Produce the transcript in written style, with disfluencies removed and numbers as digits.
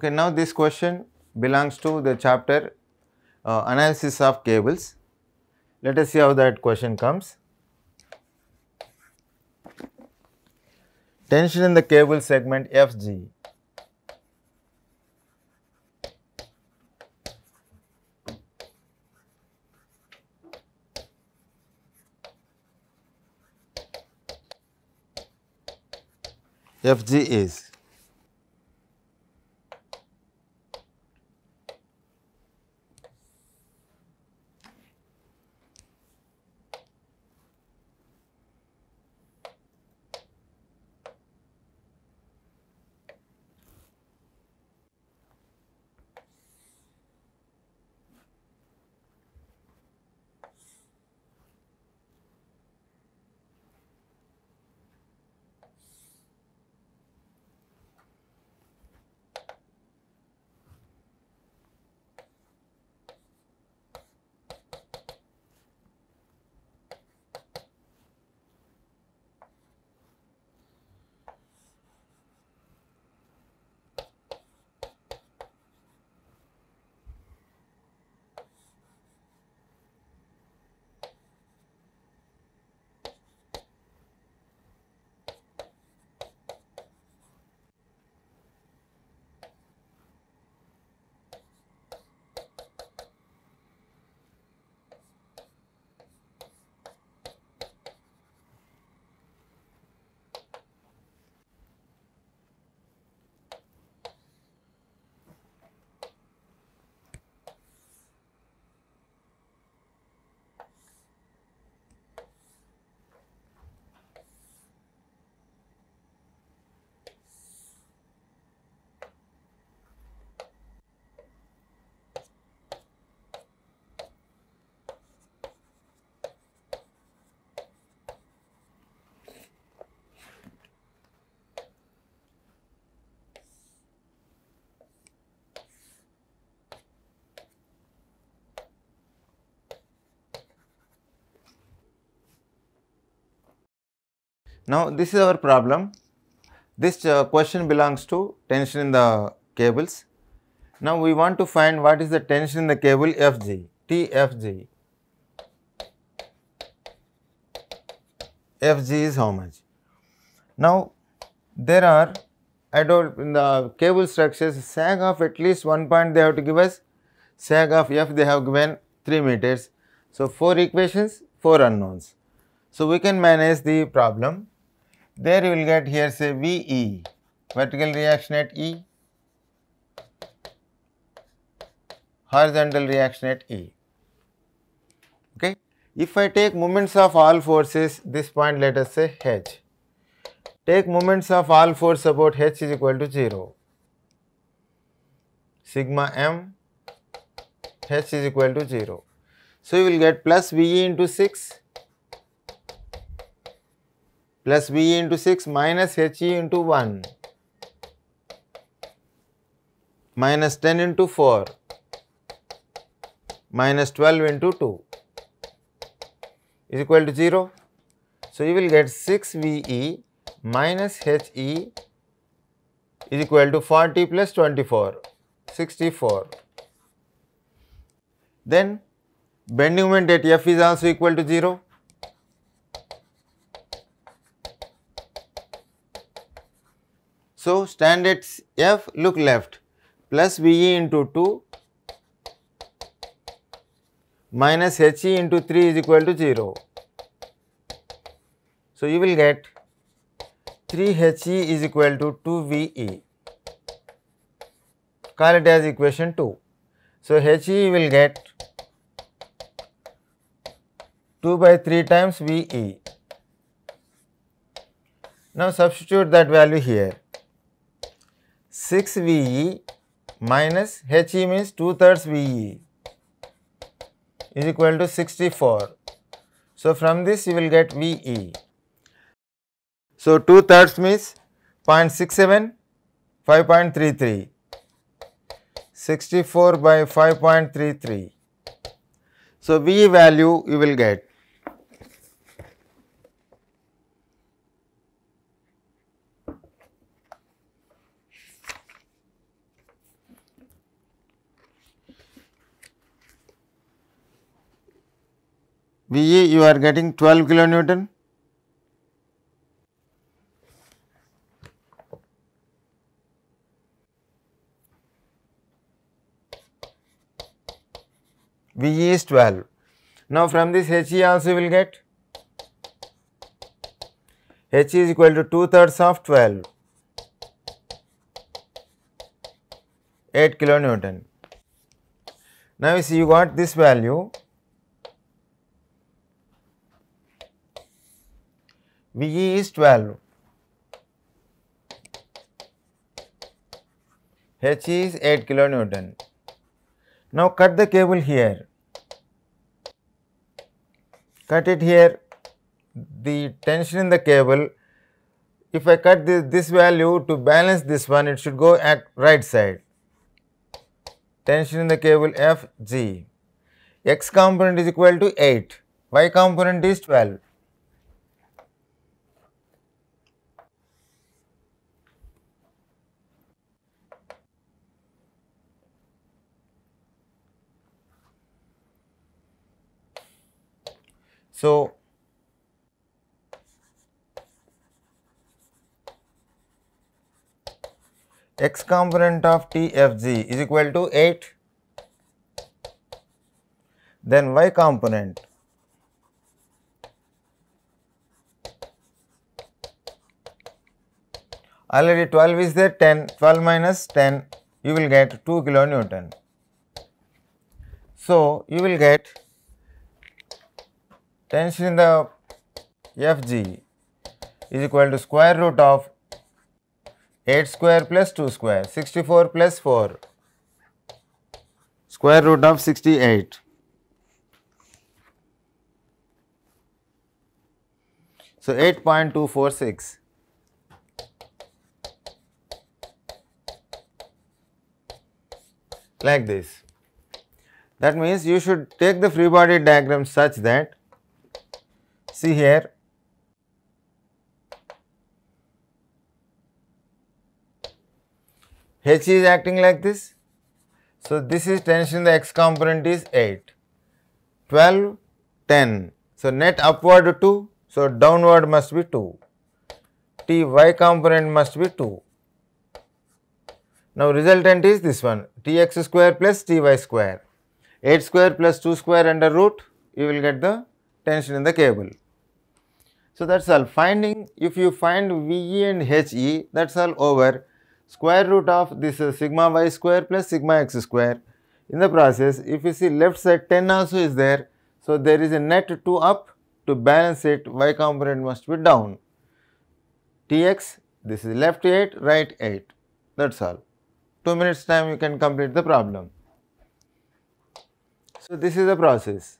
Okay, now this question belongs to the chapter analysis of cables. Let us see how that question comes. Tension in the cable segment FG is Now, this is our problem. This question belongs to tension in the cables. Now, we want to find what is the tension in the cable FG, TFG. FG is how much? Now, there are in the cable structures sag of at least 1 point they have to give us, sag of F they have given 3 meters. So, 4 equations, 4 unknowns. So, we can manage the problem. There you will get here say VE, vertical reaction at E, horizontal reaction at E. Okay. If I take moments of all forces, this point let us say H. Take moments of all force about H is equal to 0. Sigma M, H is equal to 0. So, you will get plus VE into 6. Plus VE into 6 minus HE into 1 minus 10 into 4 minus 12 into 2 is equal to 0. So, you will get 6 VE minus HE is equal to 40 plus 24, 64. Then bending moment at F is also equal to 0. So, stand at F, look left, plus VE into 2 minus HE into 3 is equal to 0. So, you will get 3 HE is equal to 2 VE, call it as equation 2. So, HE will get 2 by 3 times VE. Now, substitute that value here. 6 VE minus HE means 2/3 VE is equal to 64. So, from this you will get VE. So, 2/3 means 0.67, 5.33, 64 by 5.33. So, VE value you will get VA you are getting 12 kilonewton. VE is 12. Now, from this HE also we will get HE is equal to 2/3 of 12, 8 kilonewton. Now, you see you got this value VE is 12, HE is 8 kilonewton. Now, cut the cable here, cut it here, the tension in the cable, if I cut this value to balance this one, it should go at right side, tension in the cable FG, X component is equal to 8, Y component is 12. So, X component of TFG is equal to 8, then Y component already 12 is there, 10, 12 minus 10 you will get 2 kilonewton. So, you will get tension in the FG is equal to square root of 8 square plus 2 square, 64 plus 4, square root of 68. So, 8.246. Like this. That means you should take the free body diagram such that, see here, H is acting like this. So, this is tension, the X component is 8, 12, 10. So, net upward 2, so downward must be 2, Ty component must be 2. Now, resultant is this one, Tx square plus Ty square, 8 square plus 2 square under root, you will get the tension in the cable. So, that is all. Finding, if you find VE and HE, that is all over square root of this sigma Y square plus sigma X square. In the process, if you see left side 10 also is there. So, there is a net 2 up, to balance it Y component must be down. Tx, this is left 8, right 8, that is all. 2 minutes time you can complete the problem. So, this is the process.